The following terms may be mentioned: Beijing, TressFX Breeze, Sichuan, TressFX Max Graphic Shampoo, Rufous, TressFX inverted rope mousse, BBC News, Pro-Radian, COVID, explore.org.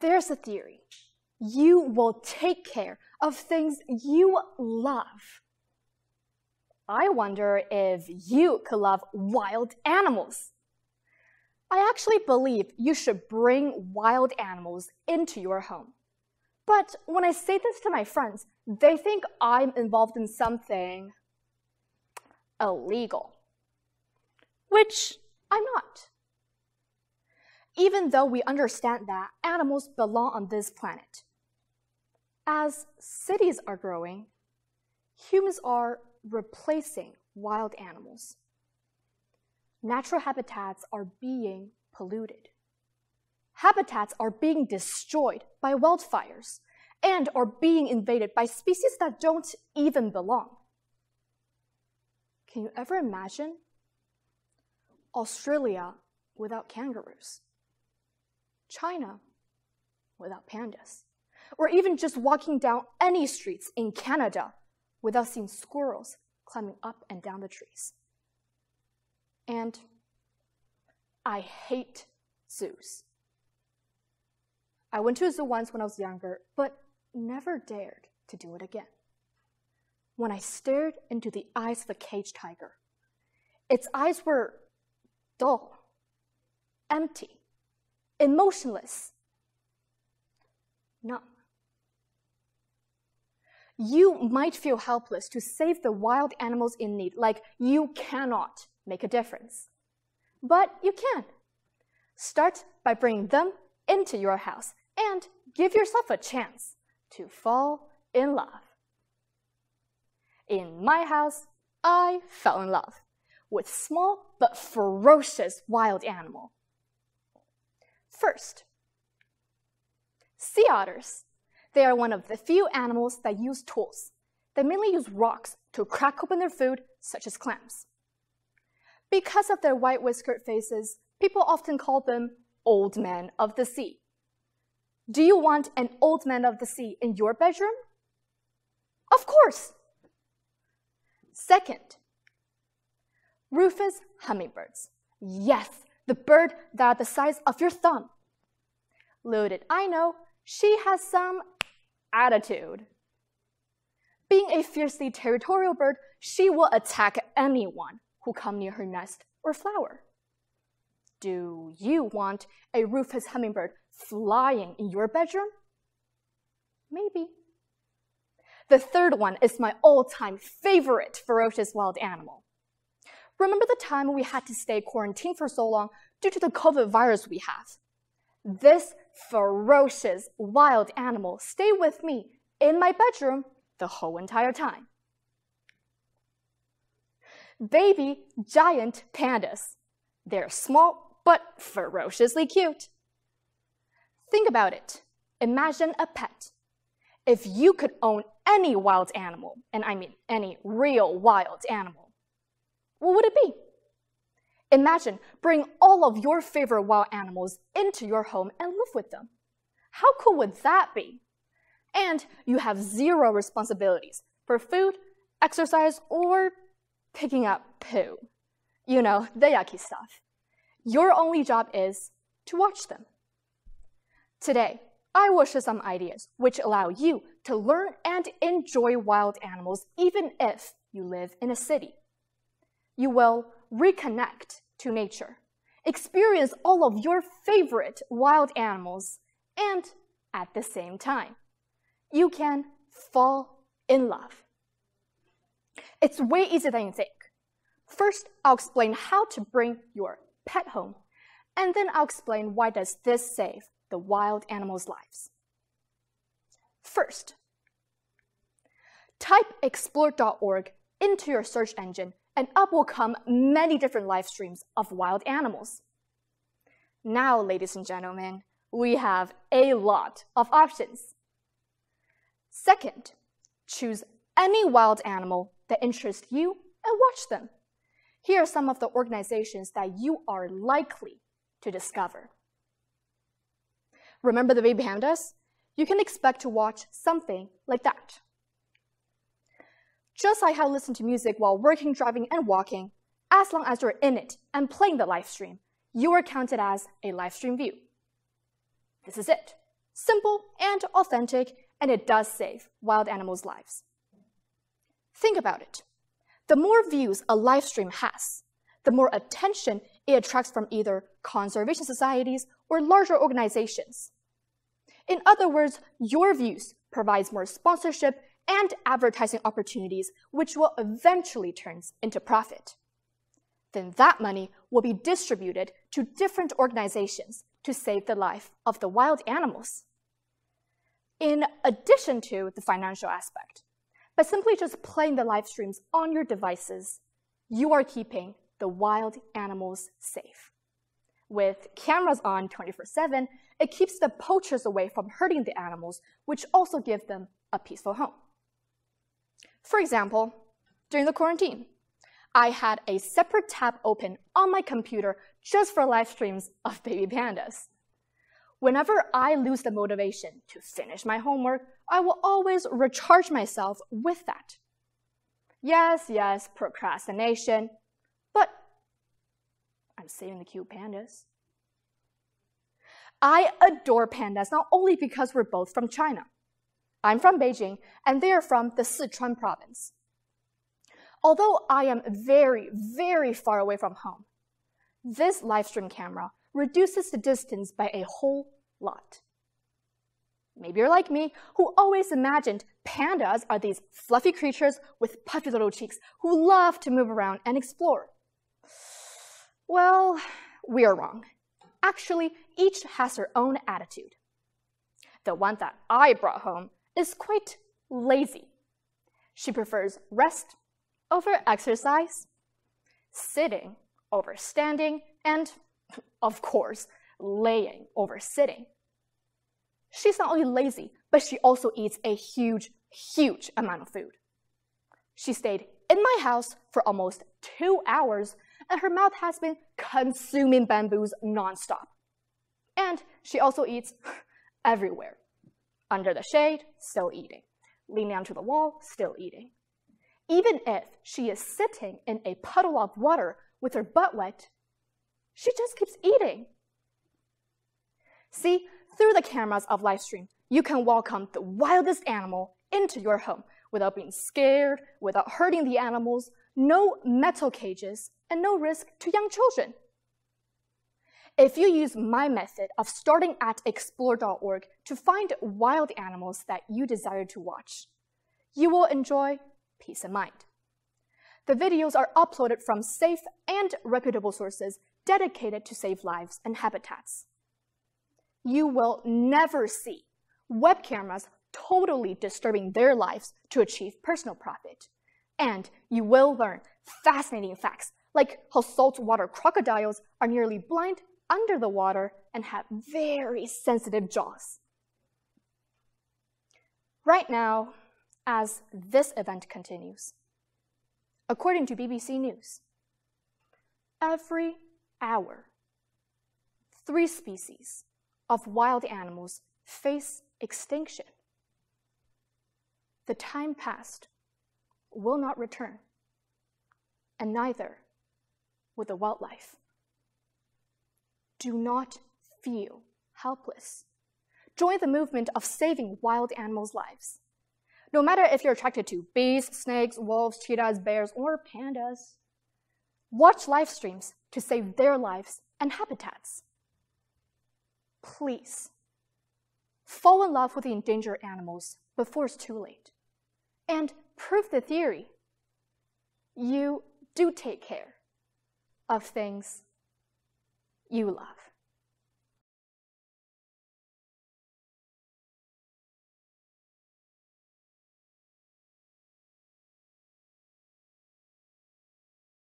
There's a theory. You will take care of things you love. I wonder if you could love wild animals. I actually believe you should bring wild animals into your home. But when I say this to my friends, they think I'm involved in something illegal, which I'm not. Even though we understand that animals belong on this planet. As cities are growing, humans are replacing wild animals. Natural habitats are being polluted. Habitats are being destroyed by wildfires and are being invaded by species that don't even belong. Can you ever imagine Australia without kangaroos, China without pandas, or even just walking down any streets in Canada without seeing squirrels climbing up and down the trees? And I hate zoos. I went to a zoo once when I was younger, but never dared to do it again. When I stared into the eyes of a caged tiger, its eyes were dull, empty, emotionless, numb. You might feel helpless to save the wild animals in need, like you cannot make a difference. But you can. Start by bringing them into your house and give yourself a chance to fall in love. In my house, I fell in love with small but ferocious wild animal. First, sea otters. They are one of the few animals that use tools. They mainly use rocks to crack open their food, such as clams. Because of their white whiskered faces, people often call them old men of the sea. Do you want an old man of the sea in your bedroom? Of course! Second, Rufous hummingbirds. Yes, the bird that is the size of your thumb. Little did I know, she has some attitude. Being a fiercely territorial bird, she will attack anyone who comes near her nest or flower. Do you want a Rufous hummingbird flying in your bedroom? Maybe. The third one is my all-time favorite ferocious wild animal. Remember the time we had to stay quarantined for so long due to the COVID virus we have? This ferocious wild animal stayed with me in my bedroom the whole entire time. Baby giant pandas. They're small but ferociously cute. Think about it. Imagine a pet. If you could own any wild animal, and I mean any real wild animal, what would it be? Imagine bringing all of your favorite wild animals into your home and live with them. How cool would that be? And you have zero responsibilities for food, exercise, or picking up poo. You know, the yucky stuff. Your only job is to watch them. Today, I will share some ideas which allow you to learn and enjoy wild animals even if you live in a city. You will reconnect to nature, experience all of your favorite wild animals, and at the same time, you can fall in love. It's way easier than you think. First, I'll explain how to bring your pet home, and then I'll explain why does this save the wild animals' lives. First, type explore.org into your search engine, and up will come many different live streams of wild animals. Now, ladies and gentlemen, we have a lot of options. Second, choose any wild animal that interests you and watch them. Here are some of the organizations that you are likely to discover. Remember the baby pandas? You can expect to watch something like that. Just like how you listen to music while working, driving, and walking, as long as you're in it and playing the live stream, you are counted as a live stream view. This is it. Simple and authentic, and it does save wild animals' lives. Think about it. The more views a live stream has, the more attention it attracts from either conservation societies or larger organizations. In other words, your views provides more sponsorship and advertising opportunities, which will eventually turn into profit. Then that money will be distributed to different organizations to save the life of the wild animals. In addition to the financial aspect, by simply just playing the live streams on your devices, you are keeping the wild animals safe. With cameras on 24/7, it keeps the poachers away from hurting the animals, which also give them a peaceful home. For example, during the quarantine, I had a separate tab open on my computer just for live streams of baby pandas. Whenever I lose the motivation to finish my homework, I will always recharge myself with that. Yes, yes, procrastination, but I'm saving the cute pandas. I adore pandas not only because we're both from China. I'm from Beijing, and they are from the Sichuan province. Although I am very, very far away from home, this livestream camera reduces the distance by a whole lot. Maybe you're like me, who always imagined pandas are these fluffy creatures with puffy little cheeks who love to move around and explore. Well, we are wrong. Actually, each has their own attitude. The one that I brought home is quite lazy. She prefers rest over exercise, sitting over standing, and, of course, laying over sitting. She's not only lazy, but she also eats a huge, huge amount of food. She stayed in my house for almost 2 hours, and her mouth has been consuming bamboos nonstop. And she also eats everywhere. Under the shade, still eating. Leaning onto the wall, still eating. Even if she is sitting in a puddle of water with her butt wet, she just keeps eating. See, through the cameras of livestream, you can welcome the wildest animal into your home without being scared, without hurting the animals, no metal cages, and no risk to young children. If you use my method of starting at explore.org to find wild animals that you desire to watch, you will enjoy peace of mind. The videos are uploaded from safe and reputable sources dedicated to save lives and habitats. You will never see web cameras totally disturbing their lives to achieve personal profit. And you will learn fascinating facts, like how saltwater crocodiles are nearly blind under the water and have very sensitive jaws. Right now, as this event continues, according to BBC News, every hour, 3 species of wild animals face extinction. The time past will not return, and neither will the wildlife. Do not feel helpless. Join the movement of saving wild animals' lives. No matter if you're attracted to bees, snakes, wolves, cheetahs, bears, or pandas, watch live streams to save their lives and habitats. Please, fall in love with the endangered animals before it's too late. And prove the theory. You do take care of things you love.